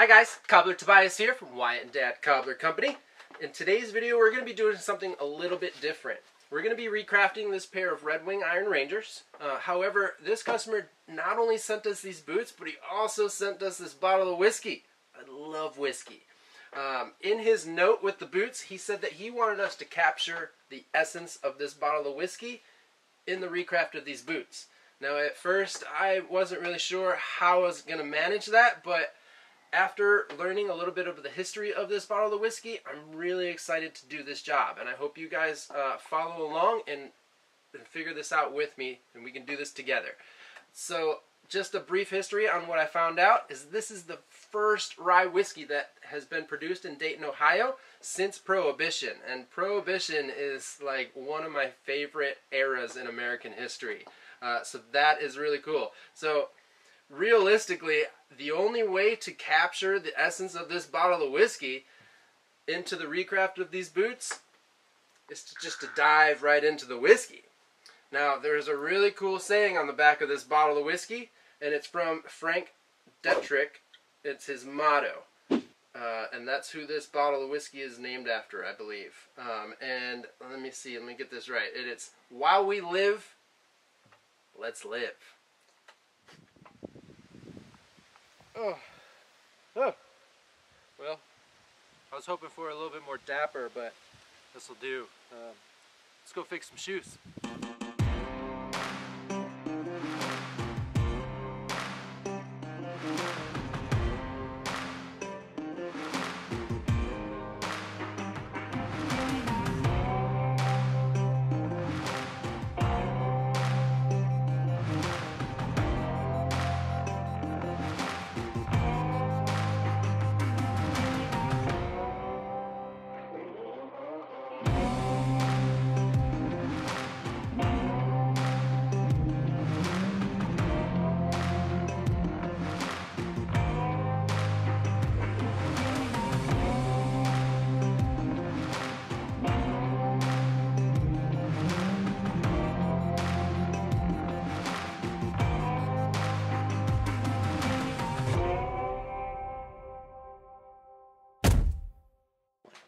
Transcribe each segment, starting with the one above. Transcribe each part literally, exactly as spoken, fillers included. Hi guys, Cobbler Tobias here from Wyatt and Dad Cobbler Company. In today's video we're going to be doing something a little bit different. We're going to be recrafting this pair of Red Wing Iron Rangers. Uh, however, this customer not only sent us these boots, but he also sent us this bottle of whiskey. I love whiskey. Um, in his note with the boots, he said that he wanted us to capture the essence of this bottle of whiskey in the recraft of these boots. Now at first I wasn't really sure how I was going to manage that, but after learning a little bit of the history of this bottle of whiskey, I'm really excited to do this job, and I hope you guys uh, follow along and, and figure this out with me, and we can do this together. So just a brief history on what I found out is this is the first rye whiskey that has been produced in Dayton, Ohio since Prohibition, and Prohibition is like one of my favorite eras in American history, uh, so that is really cool. So realistically, the only way to capture the essence of this bottle of whiskey into the recraft of these boots is to just to dive right into the whiskey. Now, there's a really cool saying on the back of this bottle of whiskey, and it's from Frank Dettrick. It's his motto, uh, and that's who this bottle of whiskey is named after, I believe. Um, and let me see, let me get this right. It, it's, while we live, let's live. Oh. Oh, well, I was hoping for a little bit more dapper, but this will do. Um, let's go fix some shoes.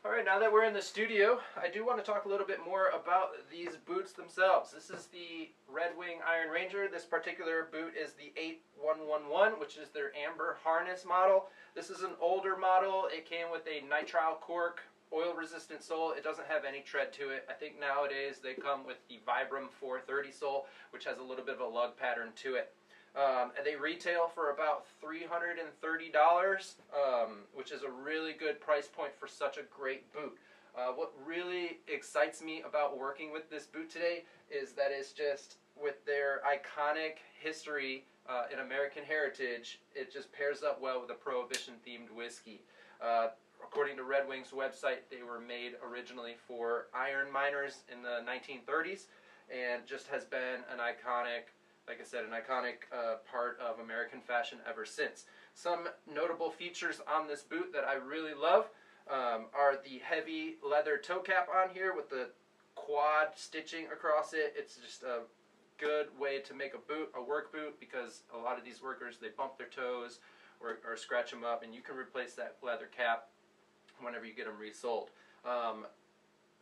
Alright, now that we're in the studio, I do want to talk a little bit more about these boots themselves. This is the Red Wing Iron Ranger. This particular boot is the eight one one one, which is their amber harness model. This is an older model. It came with a nitrile cork, oil-resistant sole. It doesn't have any tread to it. I think nowadays they come with the Vibram four thirty sole, which has a little bit of a lug pattern to it. Um, and they retail for about three hundred thirty dollars, um, which is a really good price point for such a great boot. Uh, what really excites me about working with this boot today is that it's just, with their iconic history uh, in American heritage, it just pairs up well with a Prohibition-themed whiskey. Uh, according to Red Wing's website, they were made originally for iron miners in the nineteen thirties, and just has been an iconic Like I said, an iconic uh, part of American fashion ever since. Some notable features on this boot that I really love um, are the heavy leather toe cap on here with the quad stitching across it. It's just a good way to make a boot, a work boot, because a lot of these workers, they bump their toes or, or scratch them up, and you can replace that leather cap whenever you get them resold. Um,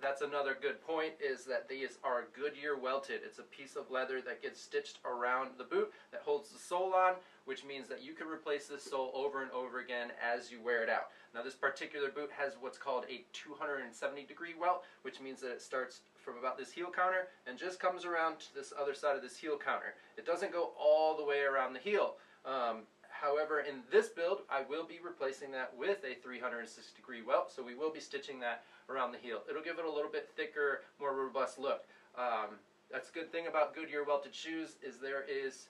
That's another good point, is that these are Goodyear welted. It's a piece of leather that gets stitched around the boot that holds the sole on, which means that you can replace this sole over and over again as you wear it out. Now this particular boot has what's called a two hundred seventy degree welt, which means that it starts from about this heel counter and just comes around to this other side of this heel counter. It doesn't go all the way around the heel. Um, However, in this build, I will be replacing that with a three hundred sixty degree welt, so we will be stitching that around the heel. It'll give it a little bit thicker, more robust look. Um, that's a good thing about Goodyear welted shoes, is there is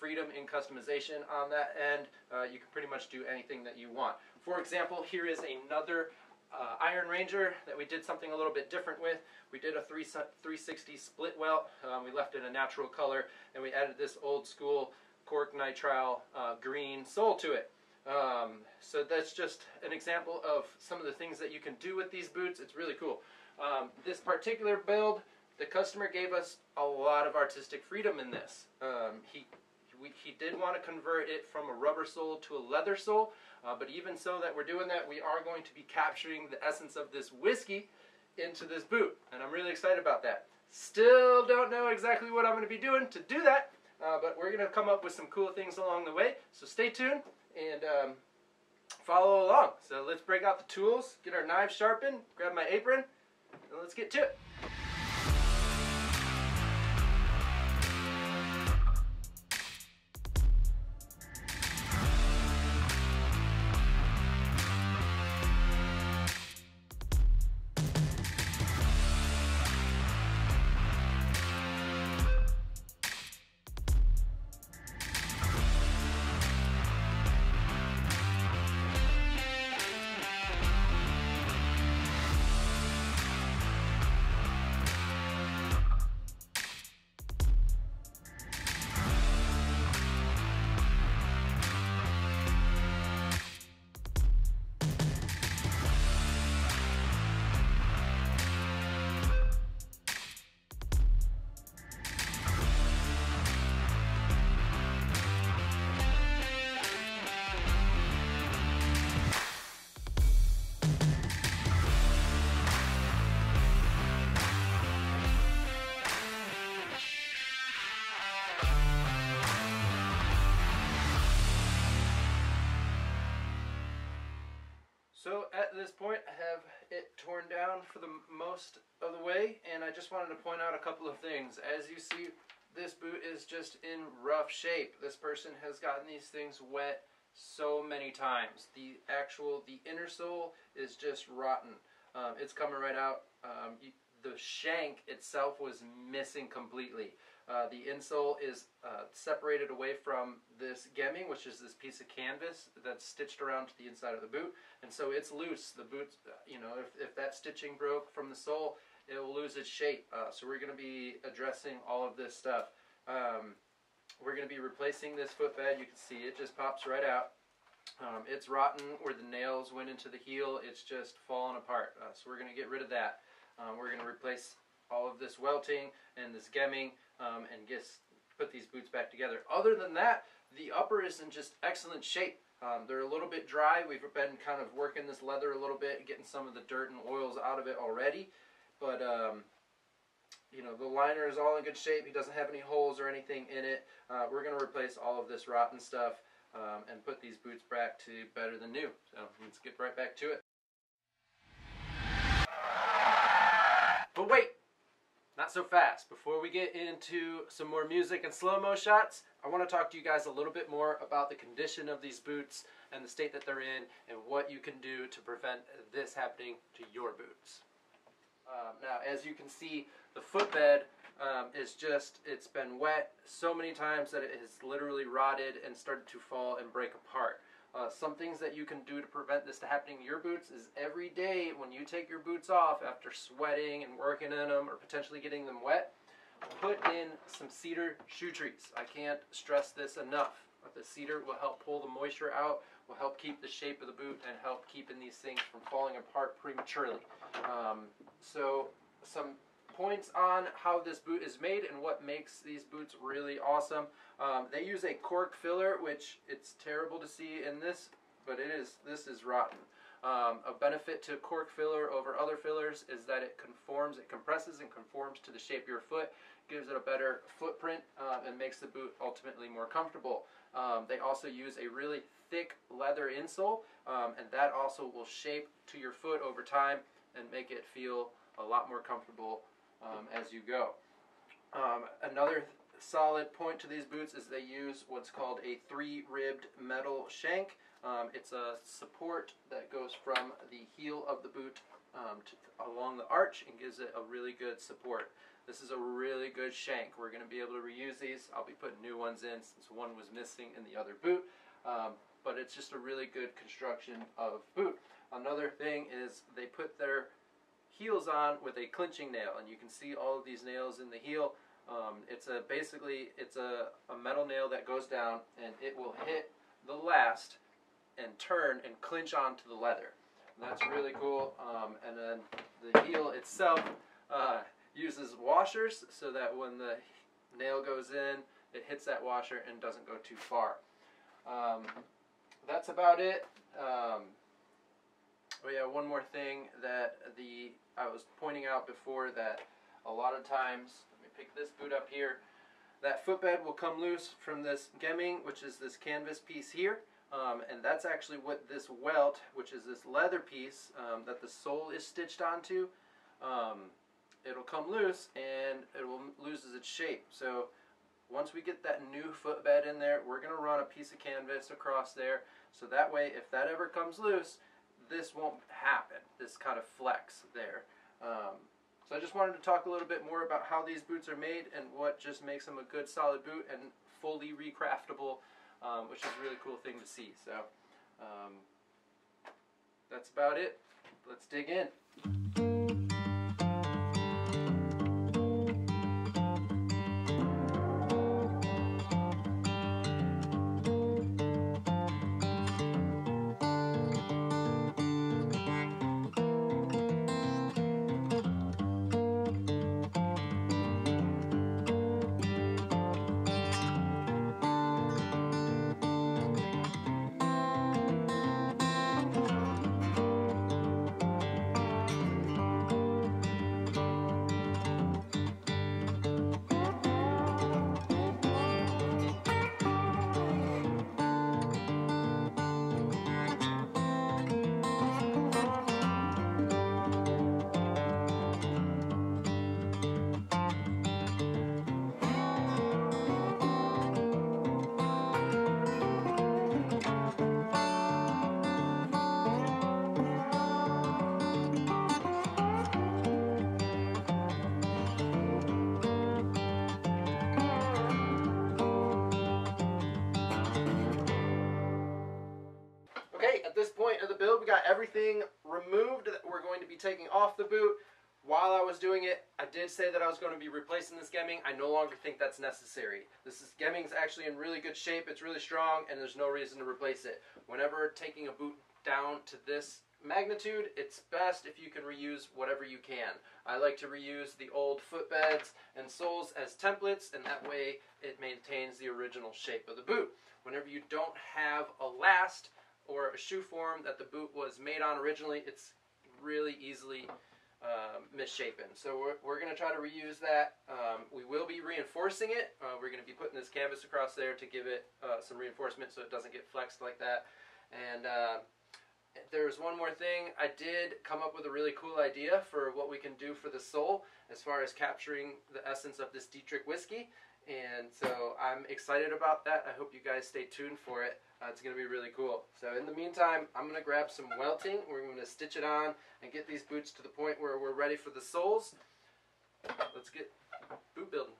freedom in customization on that end. Uh, you can pretty much do anything that you want. For example, here is another uh, Iron Ranger that we did something a little bit different with. We did a three sixty split welt. Um, we left it a natural color, and we added this old school cork nitrile uh, green sole to it. Um, so that's just an example of some of the things that you can do with these boots. It's really cool. Um, this particular build, the customer gave us a lot of artistic freedom in this. Um, he, he We, he did want to convert it from a rubber sole to a leather sole, uh, but even so that we're doing that, we are going to be capturing the essence of this whiskey into this boot, and I'm really excited about that. Still don't know exactly what I'm going to be doing to do that, uh, but we're going to come up with some cool things along the way, so stay tuned and um, follow along. So let's break out the tools, get our knives sharpened, grab my apron, and let's get to it. So at this point, I have it torn down for the most of the way, and I just wanted to point out a couple of things. As you see, this boot is just in rough shape. This person has gotten these things wet so many times. The actual, the inner sole is just rotten. Um, it's coming right out. Um, you, the shank itself was missing completely. Uh, the insole is uh, separated away from this gemming, which is this piece of canvas that's stitched around to the inside of the boot, and so it's loose. The boot, you know, if, if that stitching broke from the sole, it will lose its shape. Uh, so we're going to be addressing all of this stuff. Um, we're going to be replacing this footbed. You can see it just pops right out. Um, it's rotten where the nails went into the heel. It's just falling apart. Uh, so we're going to get rid of that. Um, we're going to replace all of this welting and this gemming, um, and just put these boots back together. Other than that, the upper is in just excellent shape. Um, they're a little bit dry. We've been kind of working this leather a little bit, getting some of the dirt and oils out of it already. But, um, you know, the liner is all in good shape. He doesn't have any holes or anything in it. Uh, we're going to replace all of this rotten stuff um, and put these boots back to better than new. So let's get right back to it. But wait! Not so fast. Before we get into some more music and slow-mo shots, I want to talk to you guys a little bit more about the condition of these boots and the state that they're in and what you can do to prevent this happening to your boots. Um, now, as you can see, the footbed um, is just, it's been wet so many times that it has literally rotted and started to fall and break apart. Uh, some things that you can do to prevent this to happening to your boots is every day when you take your boots off after sweating and working in them or potentially getting them wet, put in some cedar shoe trees. I can't stress this enough. The cedar will help pull the moisture out, will help keep the shape of the boot, and help keeping these things from falling apart prematurely. Um, so some points on how this boot is made and what makes these boots really awesome. Um, they use a cork filler, which it's terrible to see in this, but it is, this is rotten. Um, a benefit to cork filler over other fillers is that it conforms, it compresses and conforms to the shape of your foot, gives it a better footprint, uh, and makes the boot ultimately more comfortable. Um, they also use a really thick leather insole, um, and that also will shape to your foot over time and make it feel a lot more comfortable Um, as you go. Um, another solid point to these boots is they use what's called a three-ribbed metal shank. Um, it's a support that goes from the heel of the boot um, to, along the arch and gives it a really good support. This is a really good shank. We're going to be able to reuse these. I'll be putting new ones in since one was missing in the other boot. Um, but it's just a really good construction of boot. Another thing is they put their heels on with a clinching nail, and you can see all of these nails in the heel. Um, it's a basically it's a, a metal nail that goes down, and it will hit the last and turn and clinch onto the leather. And that's really cool. Um, and then the heel itself uh, uses washers so that when the nail goes in, it hits that washer and doesn't go too far. Um, that's about it. Um, oh yeah, one more thing that the I was pointing out before, that a lot of times, let me pick this boot up here, that footbed will come loose from this gemming, which is this canvas piece here, um, and that's actually what this welt, which is this leather piece um, that the sole is stitched onto, um, it'll come loose and it will lose its shape. So once we get that new footbed in there, we're going to run a piece of canvas across there, so that way if that ever comes loose, this won't happen, this kind of flex there. Um, so I just wanted to talk a little bit more about how these boots are made and what just makes them a good solid boot and fully recraftable, um, which is a really cool thing to see. So um, that's about it. Let's dig in. Of the build, we got everything removed that we're going to be taking off the boot. While I was doing it, I did say that I was going to be replacing this gemming. I no longer think that's necessary. This is, gemming's actually in really good shape, it's really strong, and there's no reason to replace it. Whenever taking a boot down to this magnitude, it's best if you can reuse whatever you can. I like to reuse the old footbeds and soles as templates, and that way it maintains the original shape of the boot. Whenever you don't have a last or a shoe form that the boot was made on originally, it's really easily um, misshapen. So we're, we're going to try to reuse that. Um, we will be reinforcing it. Uh, we're going to be putting this canvas across there to give it uh, some reinforcement so it doesn't get flexed like that. And uh, there's one more thing. I did come up with a really cool idea for what we can do for the sole as far as capturing the essence of this Dettrick whiskey. And so I'm excited about that. I hope you guys stay tuned for it. Uh, it's going to be really cool. So in the meantime, I'm going to grab some welting. We're going to stitch it on and get these boots to the point where we're ready for the soles. Let's get boot building.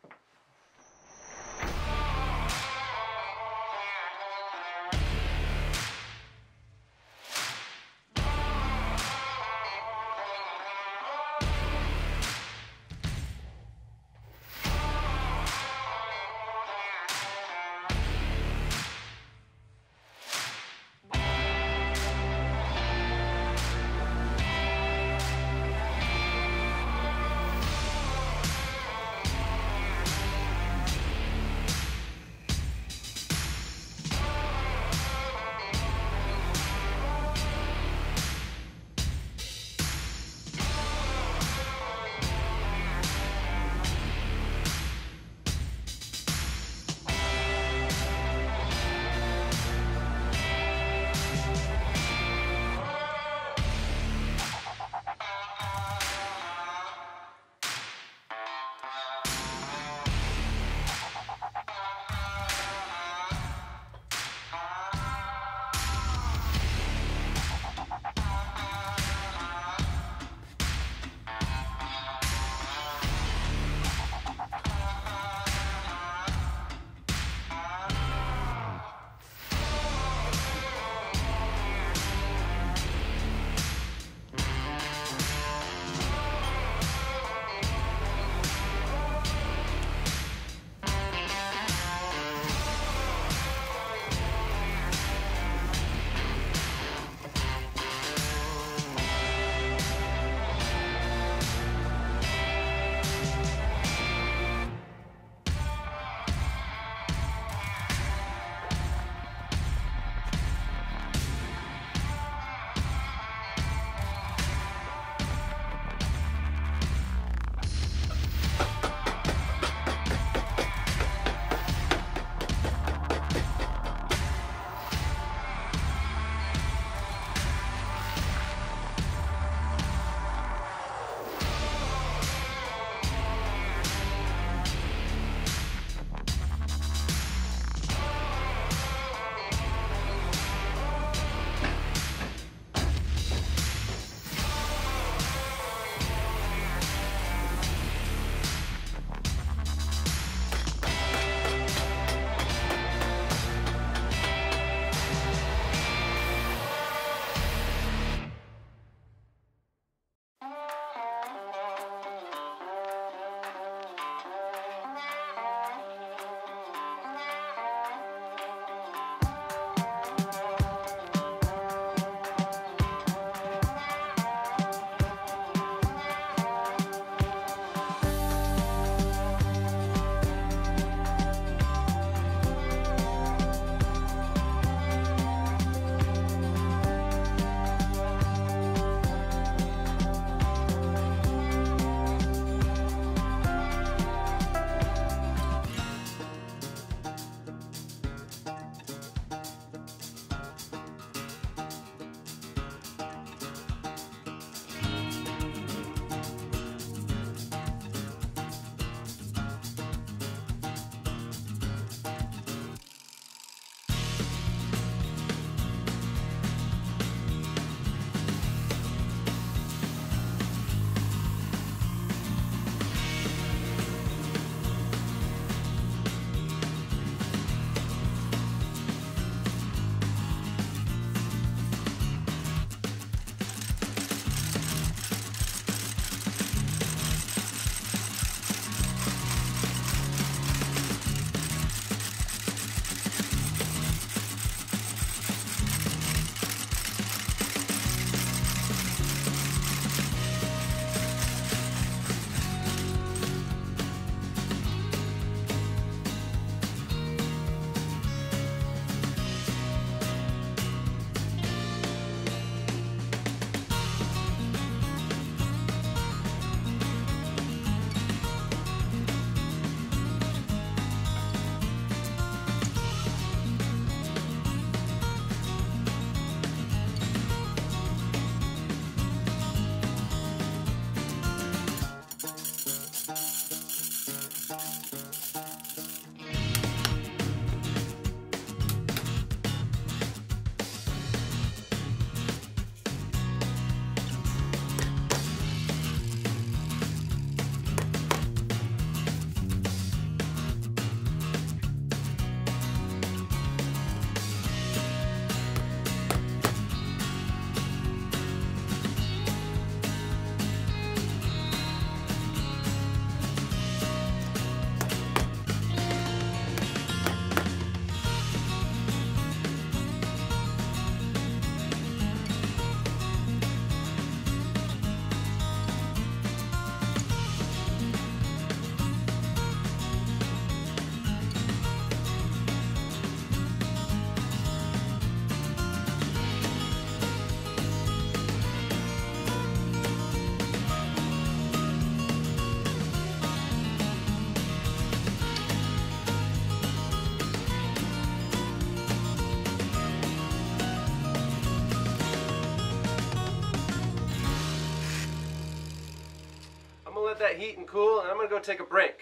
let that heat and cool, and I'm going to go take a break.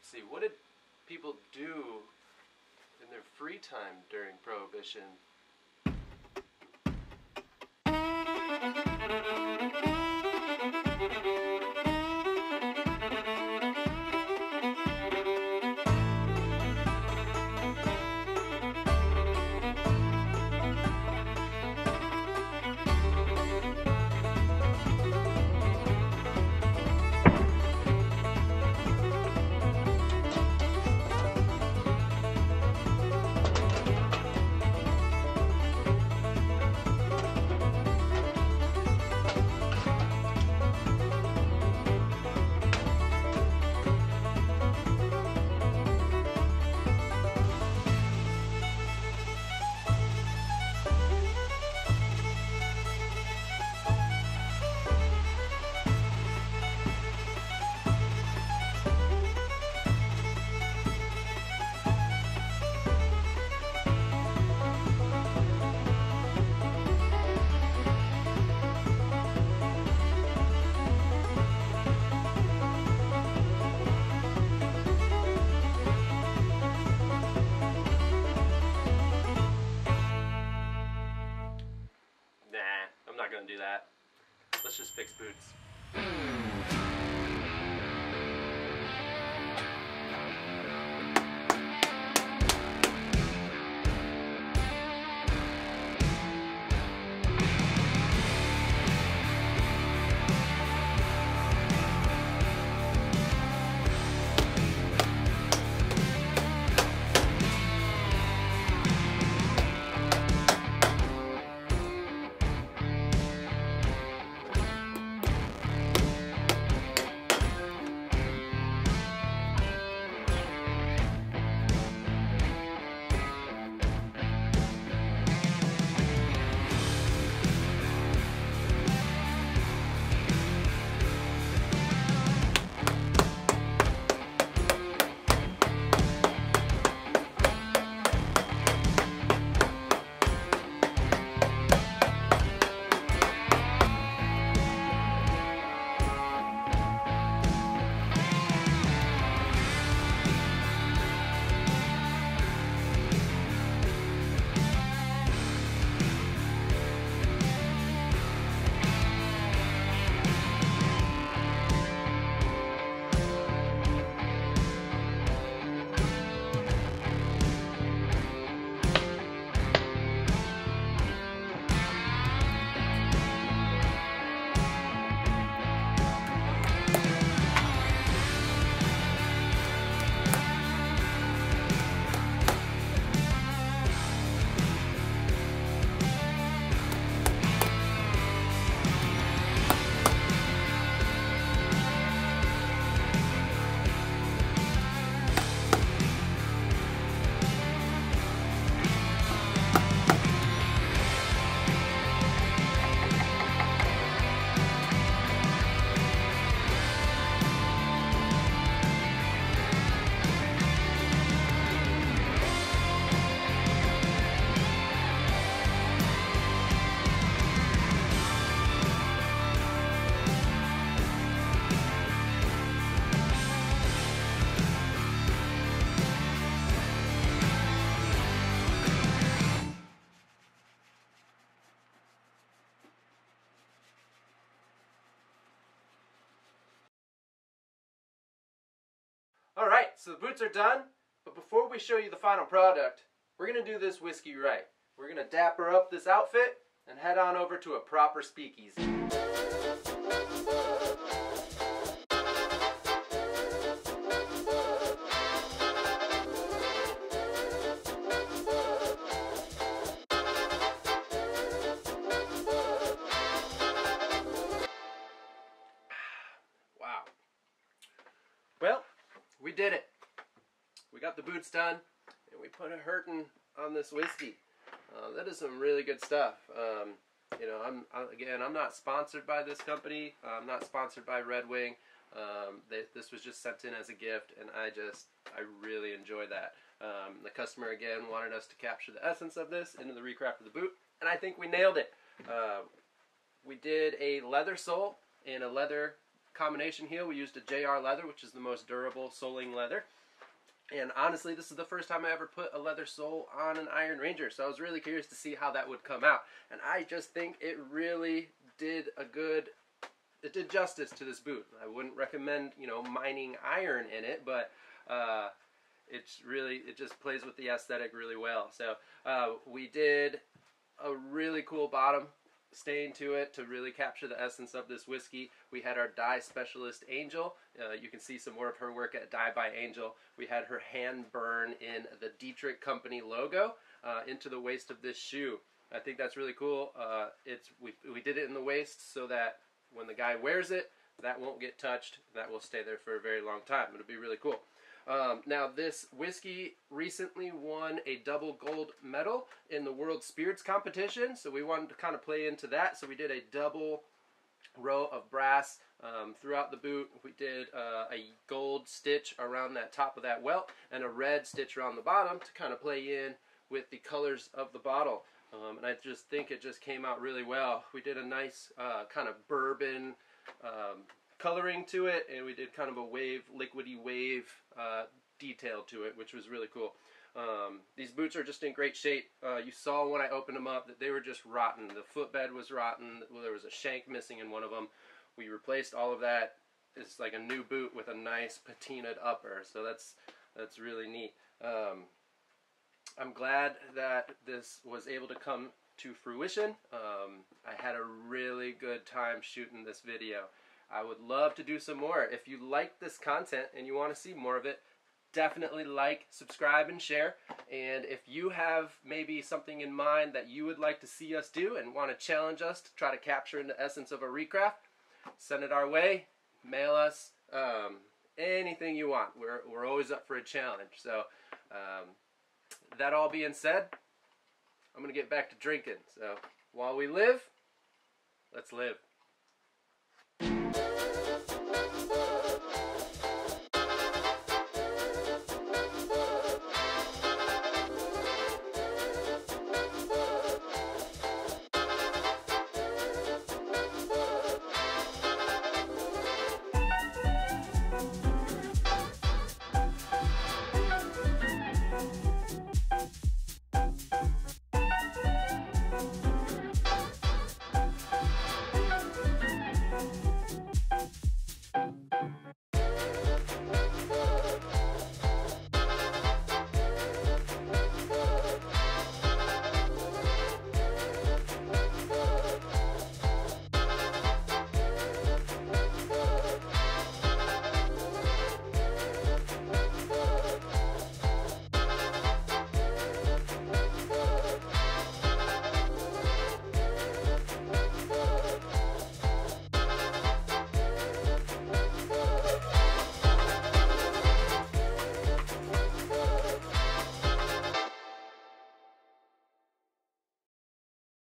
Let's see, what did people do in their free time during Prohibition? Let's just fix boots. Alright, so the boots are done, but before we show you the final product, we're going to do this whiskey right. We're going to dapper up this outfit and head on over to a proper speakeasy. Wow. Well, we did it. We got the boots done, and we put a hurtin' on this whiskey. Uh, that is some really good stuff. Um, you know, I'm I, again, I'm not sponsored by this company. I'm not sponsored by Red Wing. Um, they, this was just sent in as a gift, and I just, I really enjoy that. Um, the customer, again, wanted us to capture the essence of this into the recraft of the boot, and I think we nailed it. Uh, we did a leather sole and a leather combination heel. We used a J R leather, which is the most durable soling leather. And honestly, this is the first time I ever put a leather sole on an Iron Ranger, so I was really curious to see how that would come out. And I just think it really did a good, it did justice to this boot. I wouldn't recommend, you know, mining iron in it, but uh, it's really, it just plays with the aesthetic really well. So uh, we did a really cool bottom stain to it to really capture the essence of this whiskey. We had our dye specialist Angel. Uh, you can see some more of her work at Dye by Angel. We had her hand burn in the Dettrick Company logo uh, into the waist of this shoe. I think that's really cool. Uh, it's we, we did it in the waist so that when the guy wears it, that won't get touched. That will stay there for a very long time. It'll be really cool. Um, now this whiskey recently won a double gold medal in the World Spirits Competition, so we wanted to kind of play into that, so we did a double row of brass um, throughout the boot. We did uh, a gold stitch around that top of that welt and a red stitch around the bottom to kind of play in with the colors of the bottle, um, and I just think it just came out really well. We did a nice uh, kind of bourbon um, coloring to it, and we did kind of a wave, liquidy wave uh, detail to it, which was really cool. Um, these boots are just in great shape. Uh, you saw when I opened them up that they were just rotten. The footbed was rotten. Well, there was a shank missing in one of them. We replaced all of that. It's like a new boot with a nice patinaed upper, so that's that's really neat. Um, I'm glad that this was able to come to fruition. Um, I had a really good time shooting this video. I would love to do some more. If you like this content and you want to see more of it, definitely like, subscribe, and share. And if you have maybe something in mind that you would like to see us do and want to challenge us to try to capture in the essence of a recraft, send it our way, mail us, um, anything you want. We're, we're always up for a challenge. So um, that all being said, I'm going to get back to drinking. So while we live, let's live. Thank you.